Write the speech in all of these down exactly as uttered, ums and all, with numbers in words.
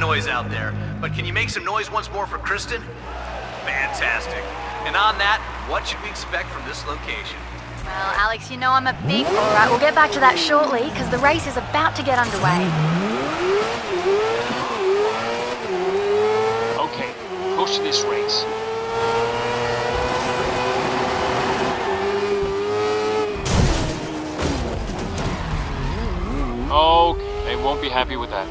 noise out there, but can you make some noise once more for Kristen? Fantastic. And on that, what should we expect from this location? Well, Alex, you know I'm a big... All right, we'll get back to that shortly, because the race is about to get underway. Okay, push this race. Oh, they won't be happy with that.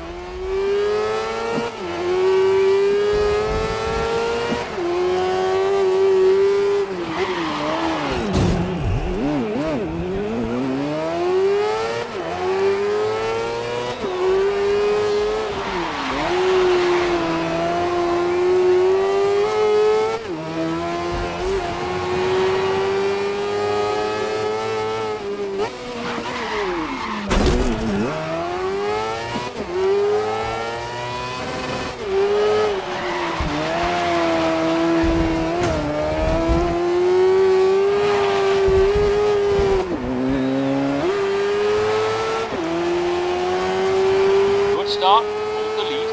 Start, hold the lead.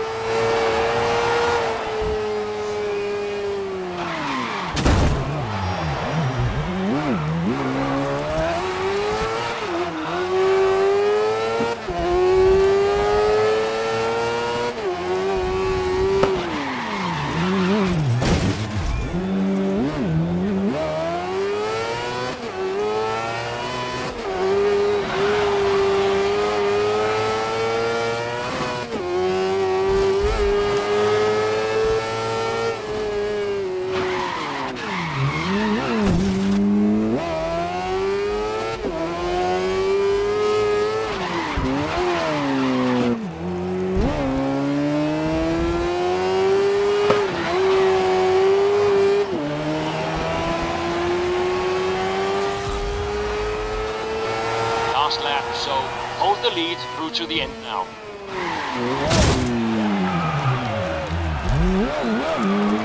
Last lap, so hold the lead through to the end now.